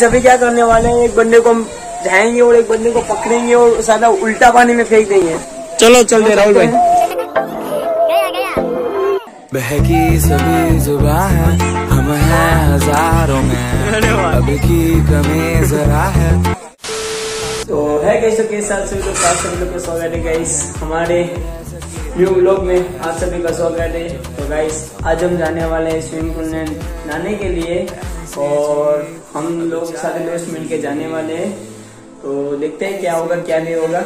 सभी क्या करने वाले हैं, एक बंदे को हम जाएंगे और एक बंदे को पकड़ेंगे और सादा उल्टा पानी में फेंक देंगे। चलो चलते राहुल भाई। बहकी सभी जुबां है, हम हैं हजारों में, अब की कमी जरा है। तो है कैसे के साथ सभी लोग, आप सभी लोग का स्वागत है गाइस हमारे न्यू व्लॉग में। आप सभी का स्वागत है। तो गाइस आज हम जाने वाले हैं स्विमिंग पूल में नहाने के लिए और हम लोग सारे दोस्त मिलके जाने वाले हैं। तो देखते हैं क्या होगा क्या नहीं होगा।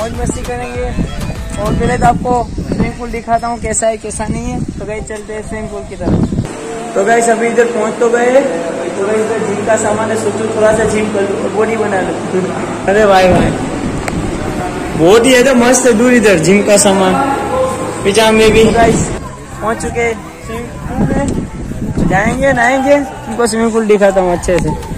मौज मस्ती करेंगे और पहले तो आपको स्विमिंग पूल दिखाता हूँ कैसा है कैसा नहीं है। तो गाइस चलते हैं स्विमिंग पूल की तरफ। तो गाइस अभी इधर पहुँच तो गए। तो गाइस इधर जिम का सामान है, सोचो थोड़ा सा जिम कर लो, बॉडी बना लो। अरे भाई भाई बहुत ही है मस्त है दूर इधर जिम का सामान पिछा में भी। गाइस पहुँच चुके स्विमिंग पूल में, जाएंगे नहाएंगे, उनको स्विमिंग पूल दिखाता हूँ अच्छे से।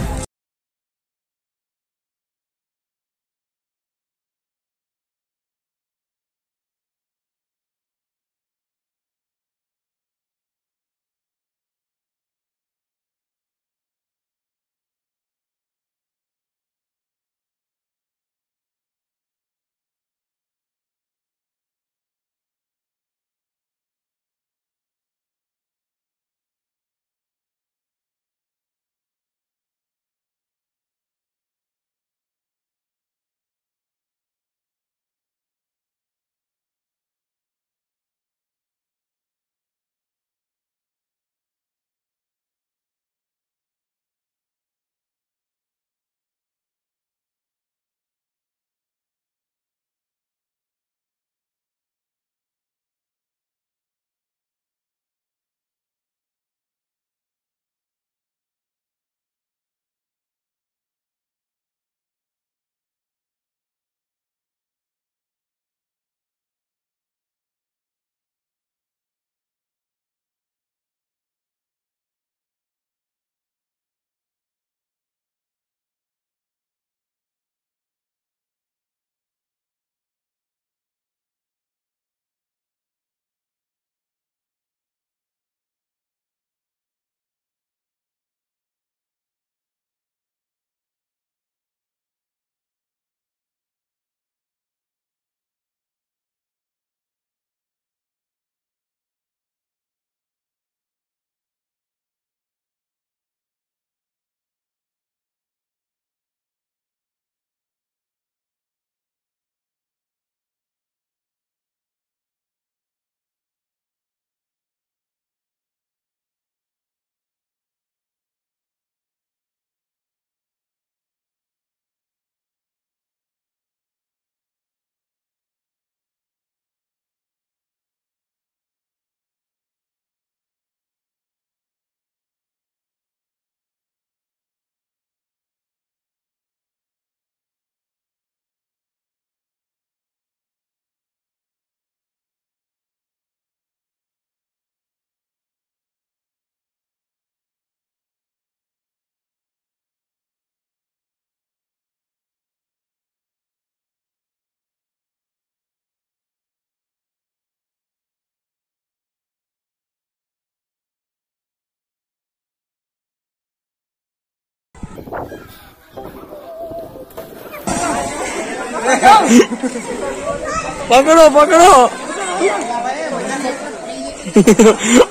पकड़ो पकड़ो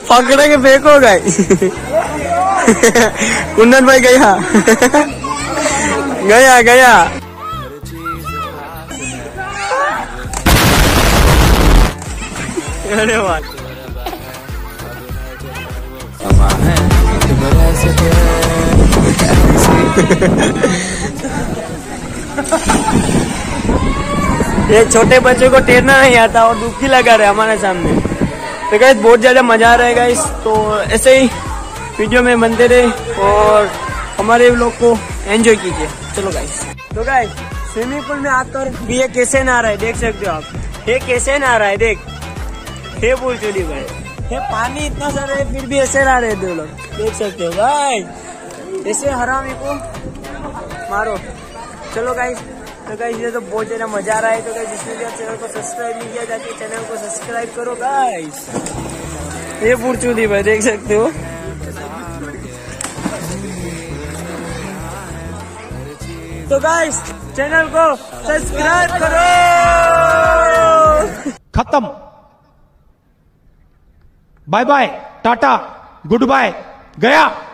पकड़े के फेंको गए। कुंदन भाई गया गया गया। अरे वाह ये छोटे बच्चों को तैरना नहीं आता और डुबकी लगा रहे हमारे सामने। तो गाइस बहुत ज़्यादा मज़ा आ रहा है गाइस। तो ऐसे ही वीडियो में बनते रहे और हमारे लोग को एंजॉय कीजिए। चलो गाइस। तो गाइस स्विमिंग पूल में आकर भी ये कैसे ना आ रहा है, देख सकते हो आप, ये कैसे ना आ रहा है। देख हे बोल चली भाई, ये पानी इतना सारा है फिर भी ऐसे रह रहे दो लोग, देख सकते हो भाई। ऐसे हरामी को मारो। चलो गाइस, तो गाइस ये तो बहुत ज़्यादा मजा आ रहा है। तो गाइस जिसने भी चैनल को सब्सक्राइब नहीं किया जाके चैनल को सब्सक्राइब करो गाइस। ये पुरचूदी भाई देख सकते हो। तो गाइस चैनल को सब्सक्राइब करो। खत्म, bye bye, Tata, good bye, गया।